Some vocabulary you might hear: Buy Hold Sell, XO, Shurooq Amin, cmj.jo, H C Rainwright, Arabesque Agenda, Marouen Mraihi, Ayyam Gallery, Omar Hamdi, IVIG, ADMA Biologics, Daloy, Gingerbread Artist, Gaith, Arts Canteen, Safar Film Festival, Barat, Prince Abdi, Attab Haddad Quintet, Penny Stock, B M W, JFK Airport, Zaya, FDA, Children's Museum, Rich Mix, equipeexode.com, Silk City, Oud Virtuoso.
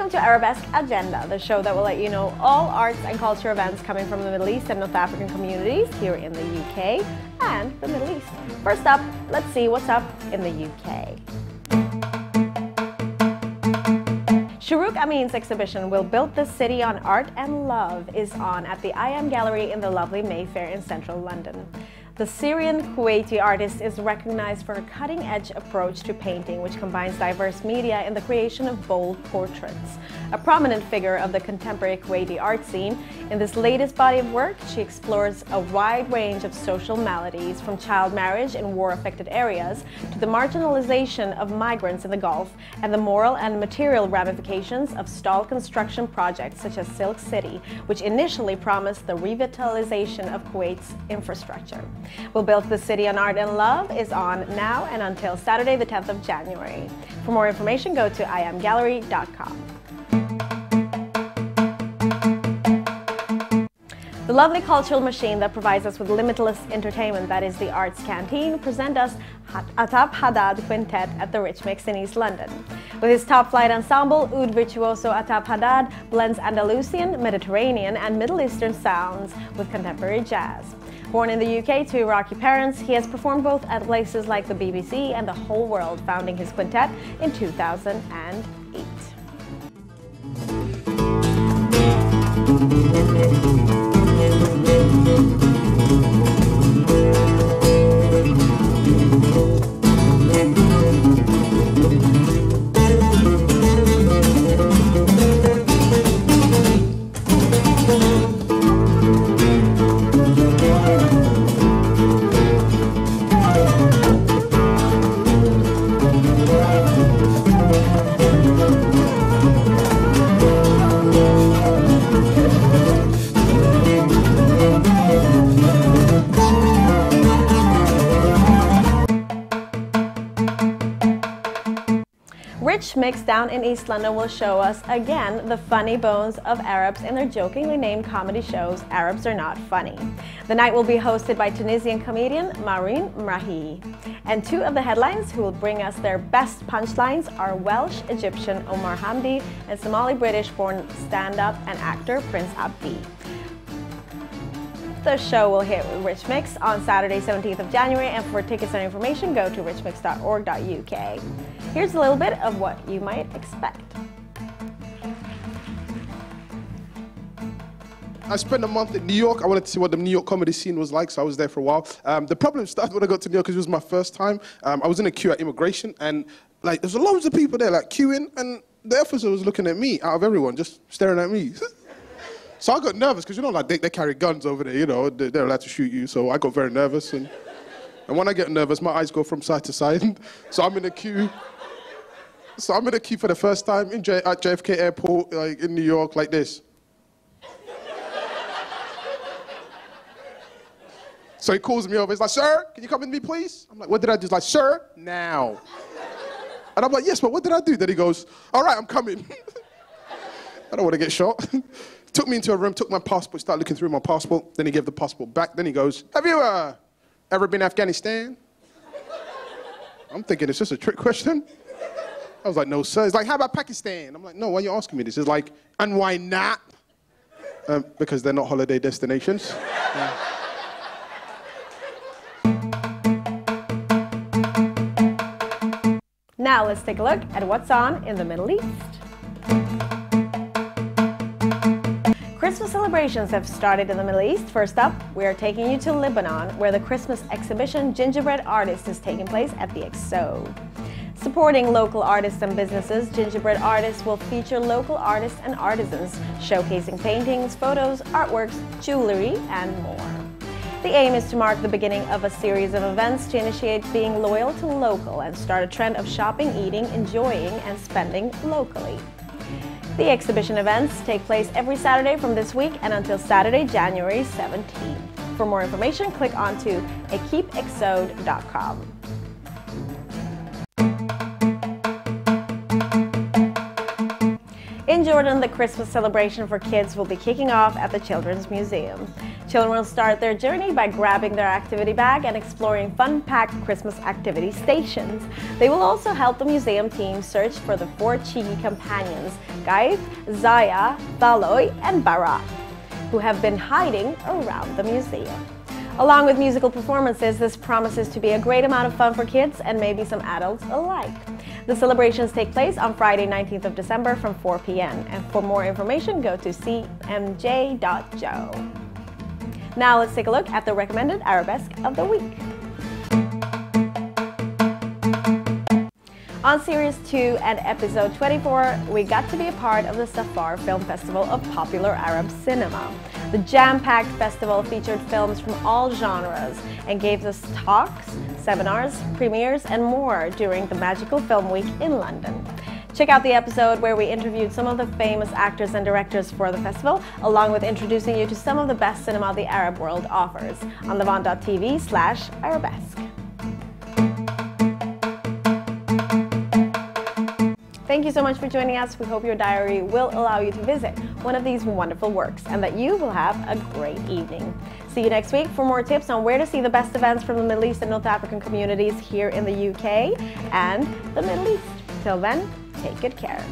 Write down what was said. Welcome to Arabesque Agenda, the show that will let you know all arts and culture events coming from the Middle East and North African communities here in the UK and the Middle East. First up, let's see what's up in the UK. Shurooq Amin's exhibition, "We'll Build This City on Art and Love," is on at the Ayyam Gallery in the lovely Mayfair in central London. The Syrian-Kuwaiti artist is recognized for her cutting-edge approach to painting, which combines diverse media in the creation of bold portraits. A prominent figure of the contemporary Kuwaiti art scene, in this latest body of work, she explores a wide range of social maladies, from child marriage in war-affected areas to the marginalization of migrants in the Gulf and the moral and material ramifications of stalled construction projects such as Silk City, which initially promised the revitalization of Kuwait's infrastructure. "We'll Build the City on Art and Love" is on now and until Saturday the 10th of January. For more information, go to iamgallery.com. The lovely cultural machine that provides us with limitless entertainment, that is the Arts Canteen, present us Attab Haddad Quintet at the Rich Mix in East London. With his top-flight ensemble, Oud Virtuoso, Attab Haddad blends Andalusian, Mediterranean and Middle Eastern sounds with contemporary jazz. Born in the UK to Iraqi parents, he has performed both at places like the BBC and the Whole World, founding his quintet in 2008. Rich Mix down in East London will show us again the funny bones of Arabs in their jokingly named comedy shows, Arabs Are Not Funny. The night will be hosted by Tunisian comedian Marouen Mraihi. And two of the headlines who will bring us their best punchlines are Welsh-Egyptian Omar Hamdi and Somali-British-born stand-up and actor Prince Abdi. The show will hit with Rich Mix on Saturday 17th of January, and for tickets and information go to richmix.org.uk. Here's a little bit of what you might expect. I spent a month in New York. I wanted to see what the New York comedy scene was like, so I was there for a while. The problem started when I got to New York because it was my first time. I was in a queue at immigration, and like there's loads of people there, like queuing, and the officer was looking at me out of everyone, just staring at me. So I got nervous because you know, like they carry guns over there, you know, they're allowed to shoot you. So I got very nervous, and when I get nervous, my eyes go from side to side. So I'm in a queue. So I'm in a queue for the first time in at JFK Airport, like in New York, like this. So he calls me over, he's like, "Sir, can you come with me, please?" I'm like, "What did I do?" He's like, "Sir, now." And I'm like, "Yes, but what did I do?" Then he goes, "All right, I'm coming." I don't want to get shot. Took me into a room, took my passport, started looking through my passport, then he gave the passport back, then he goes, "Have you ever been to Afghanistan?" I'm thinking, it's just a trick question. I was like, "No, sir." He's like, "How about Pakistan?" I'm like, "No, why are you asking me this?" He's like, "And why not?" Because they're not holiday destinations. Now let's take a look at what's on in the Middle East. Christmas celebrations have started in the Middle East. First up, we are taking you to Lebanon, where the Christmas exhibition Gingerbread Artist is taking place at the XO. Supporting local artists and businesses, Gingerbread Artists will feature local artists and artisans, showcasing paintings, photos, artworks, jewelry, and more. The aim is to mark the beginning of a series of events to initiate being loyal to local and start a trend of shopping, eating, enjoying, and spending locally. The exhibition events take place every Saturday from this week and until Saturday, January 17th. For more information, click on to equipeexode.com. In Jordan, the Christmas celebration for kids will be kicking off at the Children's Museum. Children will start their journey by grabbing their activity bag and exploring fun-packed Christmas activity stations. They will also help the museum team search for the four cheeky companions, Gaith, Zaya, Daloy, and Barat, who have been hiding around the museum. Along with musical performances, this promises to be a great amount of fun for kids and maybe some adults alike. The celebrations take place on Friday, 19th of December from 4 p.m. And for more information, go to cmj.jo. Now let's take a look at the recommended arabesque of the week. On Series 2 and Episode 24, we got to be a part of the Safar Film Festival of Popular Arab Cinema. The jam-packed festival featured films from all genres and gave us talks, seminars, premieres, and more during the Magical Film Week in London. Check out the episode where we interviewed some of the famous actors and directors for the festival, along with introducing you to some of the best cinema the Arab world offers on levant.tv/arabesque. Thank you so much for joining us. We hope your diary will allow you to visit one of these wonderful works and that you will have a great evening. See you next week for more tips on where to see the best events from the Middle East and North African communities here in the UK and the Middle East. Till then, take good care.